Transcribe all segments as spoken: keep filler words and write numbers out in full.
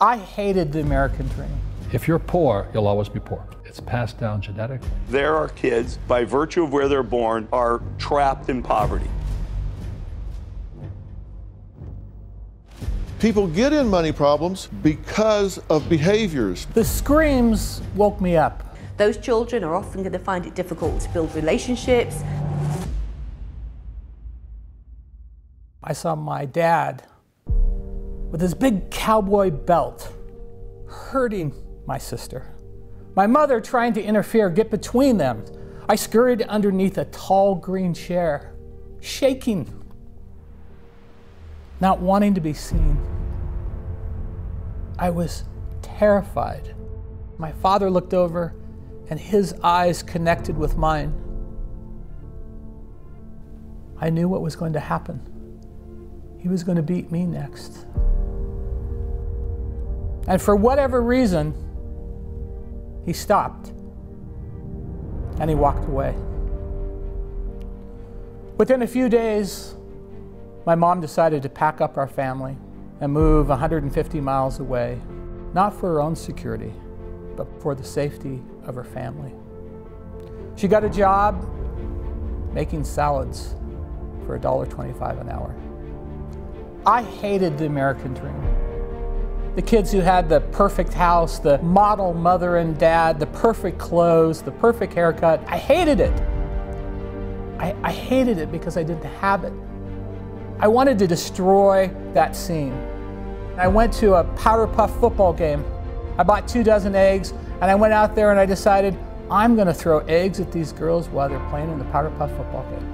I hated the American dream. If you're poor, you'll always be poor. It's passed down genetically. There are kids, by virtue of where they're born, are trapped in poverty. People get in money problems because of behaviors. The screams woke me up. Those children are often going to find it difficult to build relationships. I saw my dad with his big cowboy belt hurting my sister. My mother trying to interfere, get between them. I scurried underneath a tall green chair, shaking, not wanting to be seen. I was terrified. My father looked over and his eyes connected with mine. I knew what was going to happen. He was going to beat me next. And for whatever reason, he stopped and he walked away. Within a few days, my mom decided to pack up our family and move one hundred fifty miles away, not for her own security, but for the safety of her family. She got a job making salads for a dollar twenty-five an hour. I hated the American dream. The kids who had the perfect house, the model mother and dad, the perfect clothes, the perfect haircut. I hated it. I, I hated it because I didn't have it. I wanted to destroy that scene. I went to a Powder Puff football game. I bought two dozen eggs, and I went out there and I decided, I'm going to throw eggs at these girls while they're playing in the Powder Puff football game.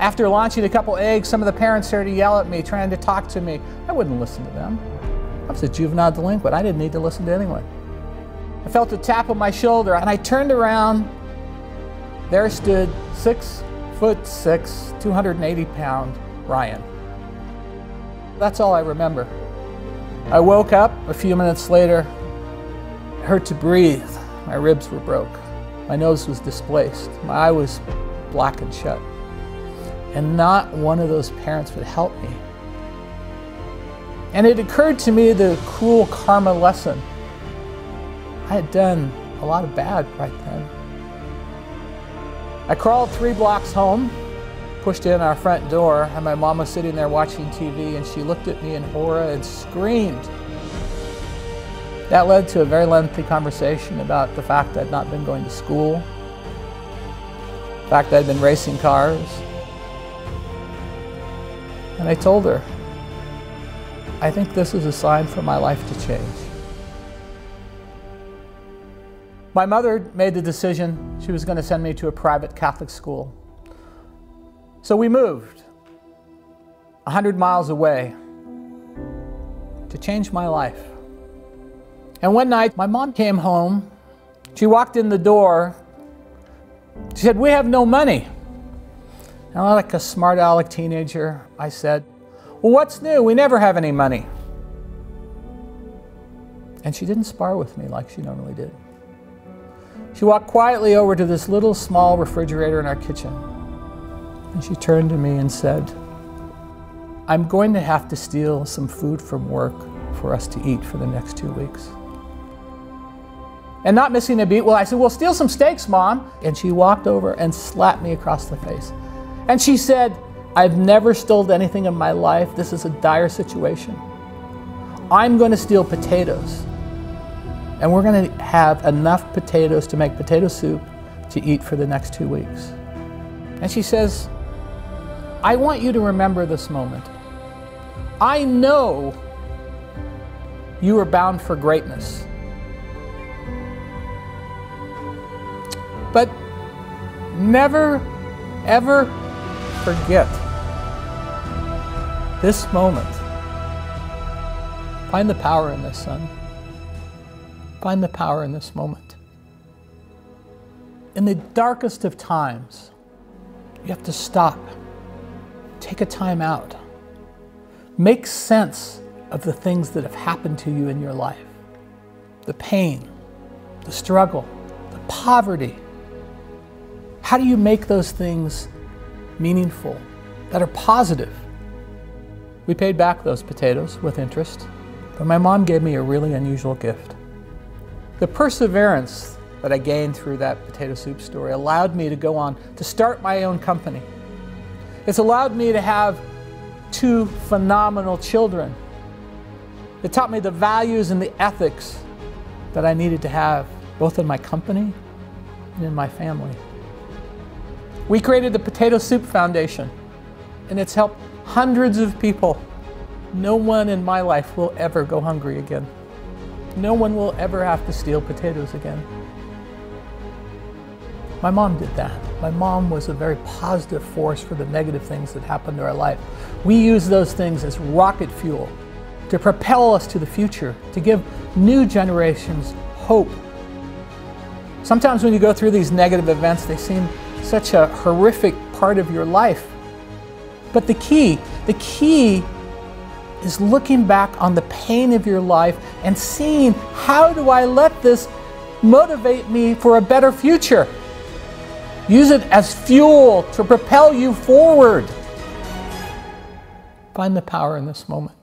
After launching a couple eggs, some of the parents started to yell at me, trying to talk to me. I wouldn't listen to them. I was a juvenile delinquent. I didn't need to listen to anyone. I felt a tap on my shoulder, and I turned around. There stood six foot six, two hundred eighty pound, Ryan. That's all I remember. I woke up a few minutes later. It hurt to breathe. My ribs were broke. My nose was displaced. My eye was black and shut. And not one of those parents would help me. And it occurred to me the cruel karma lesson. I had done a lot of bad right then. I crawled three blocks home, pushed in our front door, and my mom was sitting there watching T V, and she looked at me in horror and screamed. That led to a very lengthy conversation about the fact I'd not been going to school, the fact I'd been racing cars. And I told her, I think this is a sign for my life to change. My mother made the decision she was going to send me to a private Catholic school. So we moved one hundred miles away to change my life. And one night, my mom came home. She walked in the door. She said, "We have no money." And like a smart aleck teenager, I said, "Well, what's new? We never have any money." And she didn't spar with me like she normally did. She walked quietly over to this little small refrigerator in our kitchen. And she turned to me and said, "I'm going to have to steal some food from work for us to eat for the next two weeks. And not missing a beat, well, I said, "Well, steal some steaks, Mom." And she walked over and slapped me across the face. And she said, "I've never stolen anything in my life. This is a dire situation. I'm going to steal potatoes. And we're going to have enough potatoes to make potato soup to eat for the next two weeks. And she says, "I want you to remember this moment. I know you were bound for greatness. But never, ever forget this moment. Find the power in this, son. Find the power in this moment." In the darkest of times, you have to stop, take a time out, make sense of the things that have happened to you in your life, the pain, the struggle, the poverty. How do you make those things meaningful, that are positive? We paid back those potatoes with interest, But my mom gave me a really unusual gift. The perseverance that I gained through that potato soup story allowed me to go on to start my own company. It's allowed me to have two phenomenal children. It taught me the values and the ethics that I needed to have, both in my company and in my family. We created the Potato Soup Foundation, and it's helped hundreds of people. No one in my life will ever go hungry again. No one will ever have to steal potatoes again. My mom did that. My mom was a very positive force for the negative things that happened to our life. We use those things as rocket fuel to propel us to the future, to give new generations hope. Sometimes when you go through these negative events, they seem such a horrific part of your life. But the key, the key is looking back on the pain of your life and seeing, how do I let this motivate me for a better future? Use it as fuel to propel you forward. Find the power in this moment.